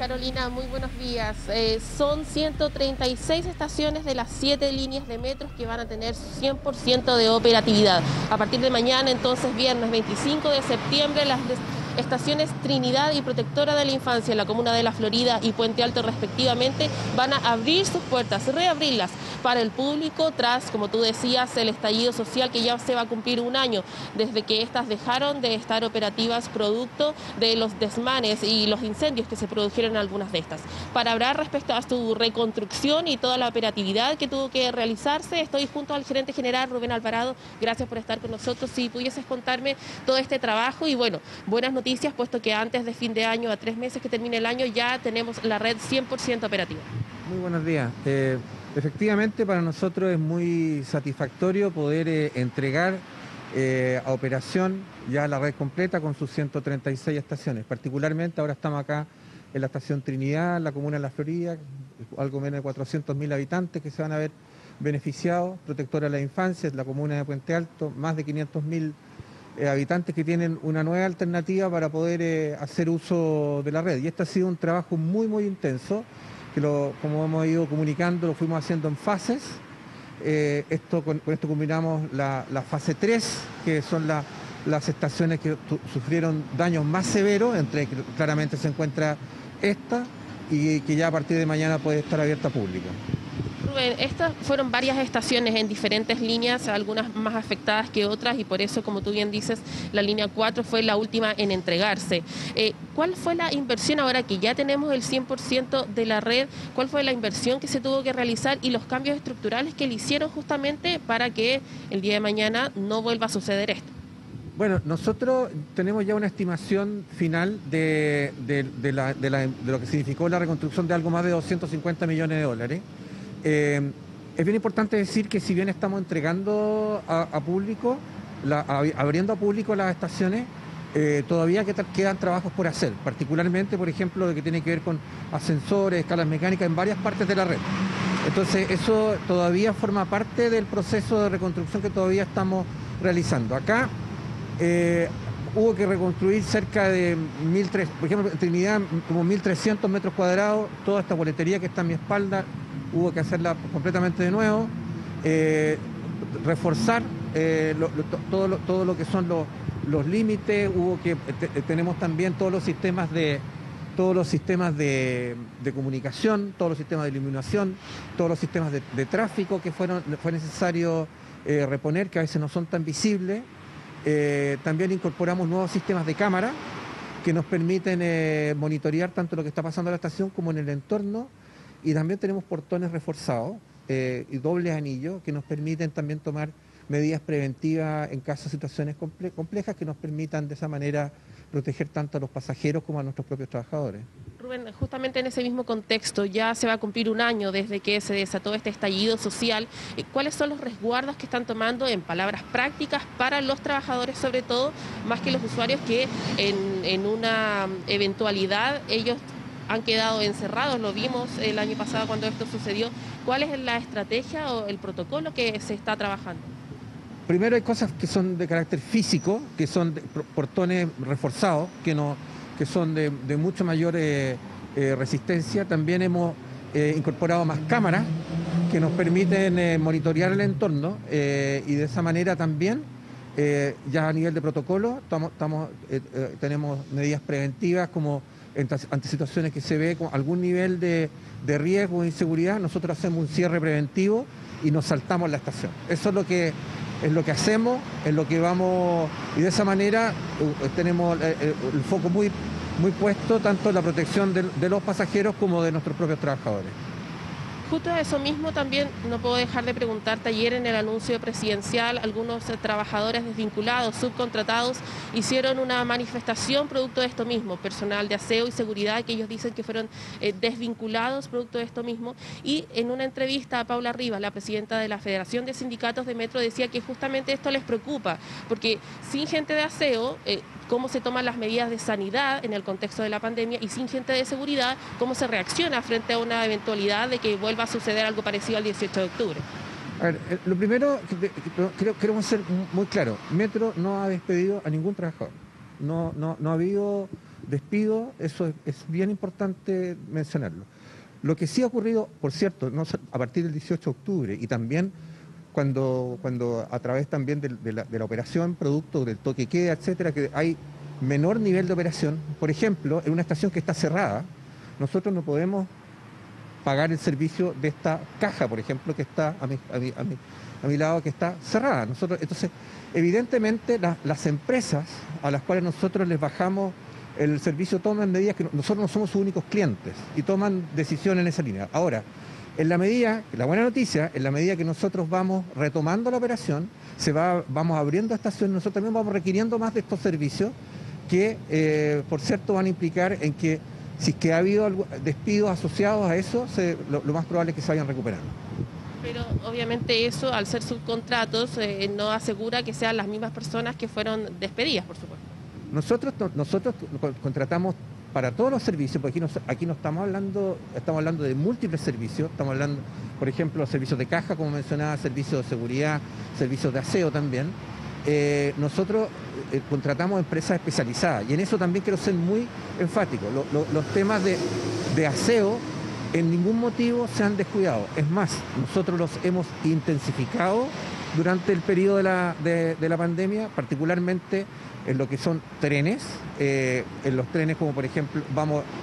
Carolina, muy buenos días. Son 136 estaciones de las 7 líneas de metros que van a tener 100% de operatividad. A partir de mañana, entonces, viernes 25 de septiembre, las estaciones Trinidad y Protectora de la Infancia en la comuna de La Florida y Puente Alto, respectivamente, van a abrir sus puertas, reabrirlas para el público tras, como tú decías, el estallido social que ya se va a cumplir un año desde que estas dejaron de estar operativas producto de los desmanes y los incendios que se produjeron en algunas de estas. Para hablar respecto a su reconstrucción y toda la operatividad que tuvo que realizarse, estoy junto al gerente general Rubén Alvarado. Gracias por estar con nosotros. Si pudieses contarme todo este trabajo y, bueno, buenas noticias, puesto que antes de fin de año, a 3 meses que termine el año, ya tenemos la red 100% operativa. Muy buenos días. Efectivamente, para nosotros es muy satisfactorio poder entregar a operación ya la red completa con sus 136 estaciones. Particularmente ahora estamos acá en la estación Trinidad, la comuna de La Florida, algo menos de 400.000 habitantes que se van a ver beneficiados. Protectora de la Infancia, la comuna de Puente Alto, más de 500.000 habitantes que tienen una nueva alternativa para poder hacer uso de la red. Y este ha sido un trabajo muy, muy intenso, que como hemos ido comunicando, lo fuimos haciendo en fases. Con esto combinamos la fase 3, que son las estaciones que sufrieron daños más severos, entre claramente se encuentra esta, y que ya a partir de mañana puede estar abierta a público. Rubén, estas fueron varias estaciones en diferentes líneas, algunas más afectadas que otras, y por eso, como tú bien dices, la línea 4 fue la última en entregarse. ¿Cuál fue la inversión ahora que ya tenemos el 100% de la red? ¿Cuál fue la inversión que se tuvo que realizar y los cambios estructurales que le hicieron justamente para que el día de mañana no vuelva a suceder esto? Bueno, nosotros tenemos ya una estimación final de lo que significó la reconstrucción de algo más de $250 millones. Es bien importante decir que si bien estamos entregando abriendo a público las estaciones, todavía quedan trabajos por hacer, particularmente, por ejemplo, lo que tiene que ver con ascensores, escalas mecánicas en varias partes de la red. Entonces, eso todavía forma parte del proceso de reconstrucción que todavía estamos realizando. Acá hubo que reconstruir cerca de 1.300, por ejemplo, en Trinidad, como 1.300 metros cuadrados, toda esta boletería que está a mi espalda, hubo que hacerla completamente de nuevo, reforzar todo lo que son los límites. Tenemos también todos los sistemas de comunicación, todos los sistemas de iluminación, todos los sistemas de tráfico que fue necesario reponer, que a veces no son tan visibles. También incorporamos nuevos sistemas de cámara que nos permiten monitorear tanto lo que está pasando en la estación como en el entorno. Y también tenemos portones reforzados y dobles anillos que nos permiten también tomar medidas preventivas en caso de situaciones complejas que nos permitan de esa manera proteger tanto a los pasajeros como a nuestros propios trabajadores. Rubén, justamente en ese mismo contexto, ya se va a cumplir un año desde que se desató este estallido social. ¿Cuáles son los resguardos que están tomando en palabras prácticas para los trabajadores, sobre todo, más que los usuarios que en una eventualidad ellos han quedado encerrados? Lo vimos el año pasado cuando esto sucedió. ¿Cuál es la estrategia o el protocolo que se está trabajando? Primero hay cosas que son de carácter físico, que son portones reforzados, que son de mucho mayor resistencia. También hemos incorporado más cámaras que nos permiten monitorear el entorno y de esa manera también, ya a nivel de protocolo, tenemos medidas preventivas como ante situaciones que se ve con algún nivel de riesgo o inseguridad. Nosotros hacemos un cierre preventivo y nos saltamos la estación. Eso es lo que hacemos, es lo que vamos, y de esa manera tenemos el foco muy, muy puesto tanto en la protección de los pasajeros como de nuestros propios trabajadores. Justo a eso mismo también no puedo dejar de preguntarte, ayer en el anuncio presidencial algunos trabajadores desvinculados, subcontratados, hicieron una manifestación producto de esto mismo, personal de aseo y seguridad que ellos dicen que fueron desvinculados producto de esto mismo, y en una entrevista a Paula Rivas, la presidenta de la Federación de Sindicatos de Metro, decía que justamente esto les preocupa, porque sin gente de aseo, cómo se toman las medidas de sanidad en el contexto de la pandemia, y sin gente de seguridad, cómo se reacciona frente a una eventualidad de que vuelva a suceder algo parecido al 18 de octubre. A ver, lo primero, creo que queremos ser muy claros, Metro no ha despedido a ningún trabajador, no ha habido despido, eso es bien importante mencionarlo. Lo que sí ha ocurrido, por cierto, no, a partir del 18 de octubre y también cuando a través también de la operación, producto del toque queda, etcétera, que hay menor nivel de operación. Por ejemplo, en una estación que está cerrada, nosotros no podemos pagar el servicio de esta caja, por ejemplo, que está a mi lado, que está cerrada. Entonces, evidentemente, las empresas a las cuales nosotros les bajamos el servicio toman medidas que nosotros no somos sus únicos clientes y toman decisiones en esa línea. Ahora, la buena noticia, en la medida que nosotros vamos retomando la operación, vamos abriendo estaciones, nosotros también vamos requiriendo más de estos servicios que, por cierto, van a implicar en que si es que ha habido despidos asociados a eso, lo más probable es que se vayan recuperando. Pero obviamente eso, al ser subcontratos, no asegura que sean las mismas personas que fueron despedidas, por supuesto. Nosotros contratamos para todos los servicios, porque aquí no estamos hablando de múltiples servicios, estamos hablando, por ejemplo, de servicios de caja, como mencionaba, servicios de seguridad, servicios de aseo también. Nosotros contratamos empresas especializadas y en eso también quiero ser muy enfático. Los temas de aseo en ningún motivo se han descuidado. Es más, nosotros los hemos intensificado durante el periodo de la pandemia, particularmente en lo que son trenes, en los trenes como por ejemplo,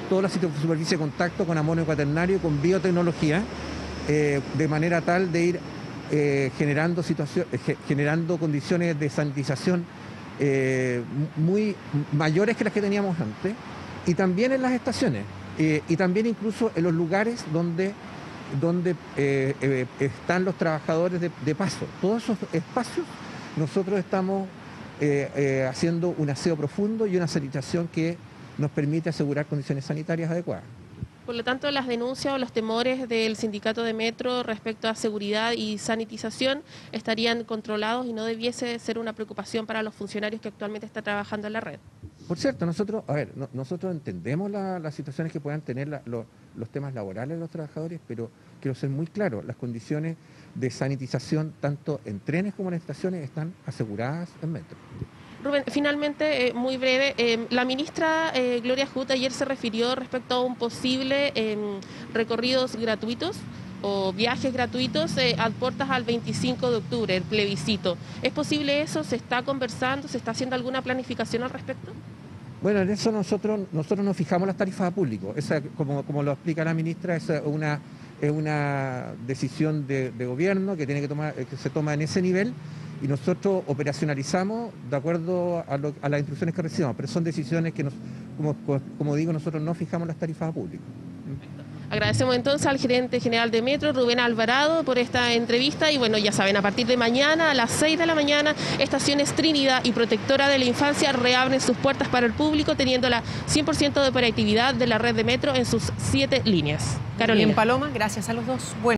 toda la superficie de contacto con amonio cuaternario, con biotecnología, de manera tal de ir generando condiciones de sanitización muy mayores que las que teníamos antes, y también en las estaciones, y también incluso en los lugares donde están los trabajadores de paso. Todos esos espacios nosotros estamos haciendo un aseo profundo y una sanitización que nos permite asegurar condiciones sanitarias adecuadas. Por lo tanto, las denuncias o los temores del sindicato de Metro respecto a seguridad y sanitización estarían controlados y no debiese ser una preocupación para los funcionarios que actualmente están trabajando en la red. Por cierto, nosotros entendemos las situaciones que puedan tener los temas laborales de los trabajadores, pero quiero ser muy claro, las condiciones de sanitización tanto en trenes como en estaciones están aseguradas en Metro. Rubén, finalmente, muy breve, la ministra Gloria Hurtado ayer se refirió respecto a un posible recorridos gratuitos o viajes gratuitos a puertas al 25 de octubre, el plebiscito. ¿Es posible eso? ¿Se está conversando? ¿Se está haciendo alguna planificación al respecto? Bueno, en eso nosotros nos fijamos las tarifas a público. Esa, como lo explica la ministra, es una decisión de gobierno que tiene que se toma en ese nivel. Y nosotros operacionalizamos de acuerdo a las instrucciones que recibimos, pero son decisiones que, como digo, nosotros no fijamos las tarifas a público. Perfecto. Agradecemos entonces al gerente general de Metro, Rubén Alvarado, por esta entrevista. Y bueno, ya saben, a partir de mañana, a las 6 de la mañana, estaciones Trinidad y Protectora de la Infancia reabren sus puertas para el público, teniendo la 100% de operatividad de la red de Metro en sus 7 líneas. Carolina. Bien, Paloma, gracias a los dos. Bueno.